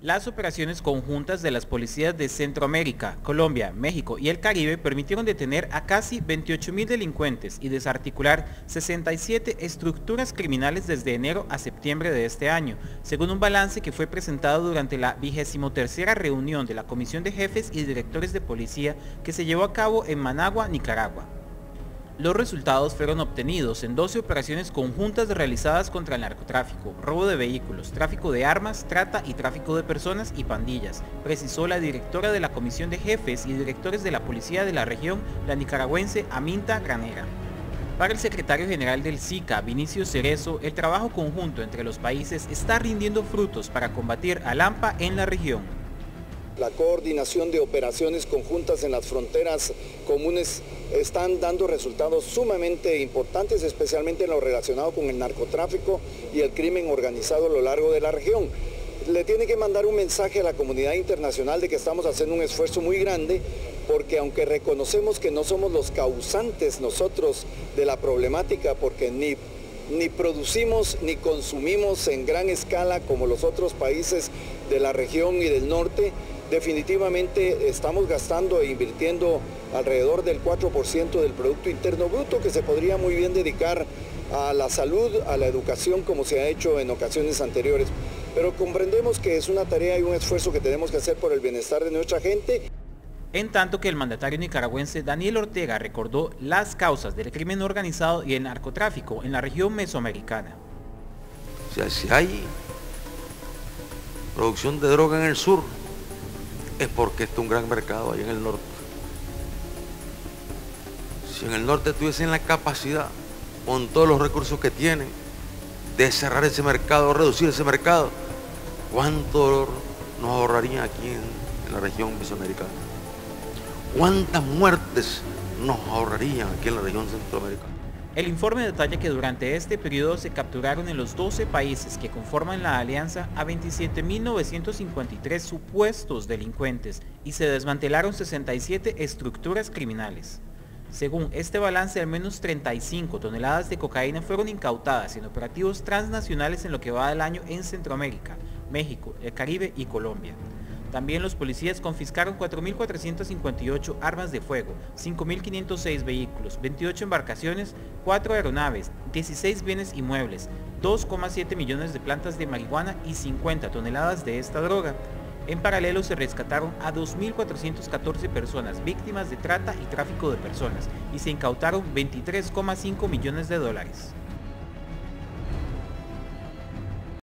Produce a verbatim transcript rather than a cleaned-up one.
Las operaciones conjuntas de las policías de Centroamérica, Colombia, México y el Caribe permitieron detener a casi veintiocho mil delincuentes y desarticular sesenta y siete estructuras criminales desde enero a septiembre de este año, según un balance que fue presentado durante la vigésimo tercera reunión de la Comisión de Jefes y Directores de Policía que se llevó a cabo en Managua, Nicaragua. Los resultados fueron obtenidos en doce operaciones conjuntas realizadas contra el narcotráfico, robo de vehículos, tráfico de armas, trata y tráfico de personas y pandillas, precisó la directora de la Comisión de Jefes y Directores de la Policía de la Región, la nicaragüense Aminta Granera. Para el secretario general del SICA, Vinicio Cerezo, el trabajo conjunto entre los países está rindiendo frutos para combatir al AMPA en la región. La coordinación de operaciones conjuntas en las fronteras comunes están dando resultados sumamente importantes, especialmente en lo relacionado con el narcotráfico y el crimen organizado a lo largo de la región. Le tiene que mandar un mensaje a la comunidad internacional de que estamos haciendo un esfuerzo muy grande, porque aunque reconocemos que no somos los causantes nosotros de la problemática, porque ni... ni producimos ni consumimos en gran escala como los otros países de la región y del norte, definitivamente estamos gastando e invirtiendo alrededor del cuatro por ciento del Producto Interno Bruto, que se podría muy bien dedicar a la salud, a la educación, como se ha hecho en ocasiones anteriores. Pero comprendemos que es una tarea y un esfuerzo que tenemos que hacer por el bienestar de nuestra gente. En tanto que el mandatario nicaragüense Daniel Ortega recordó las causas del crimen organizado y el narcotráfico en la región mesoamericana. O sea, si hay producción de droga en el sur, es porque está un gran mercado ahí en el norte. Si en el norte tuviesen la capacidad, con todos los recursos que tienen, de cerrar ese mercado, reducir ese mercado, ¿cuánto dolor nos ahorraría aquí en, en la región mesoamericana? ¿Cuántas muertes nos ahorrarían aquí en la región centroamericana? El informe detalla que durante este periodo se capturaron en los doce países que conforman la alianza a veintisiete mil novecientos cincuenta y tres supuestos delincuentes y se desmantelaron sesenta y siete estructuras criminales. Según este balance, al menos treinta y cinco toneladas de cocaína fueron incautadas en operativos transnacionales en lo que va del año en Centroamérica, México, el Caribe y Colombia. También los policías confiscaron cuatro mil cuatrocientas cincuenta y ocho armas de fuego, cinco mil quinientos seis vehículos, veintiocho embarcaciones, cuatro aeronaves, dieciséis bienes inmuebles, dos coma siete millones de plantas de marihuana y cincuenta toneladas de esta droga. En paralelo se rescataron a dos mil cuatrocientas catorce personas víctimas de trata y tráfico de personas y se incautaron veintitrés coma cinco millones de dólares.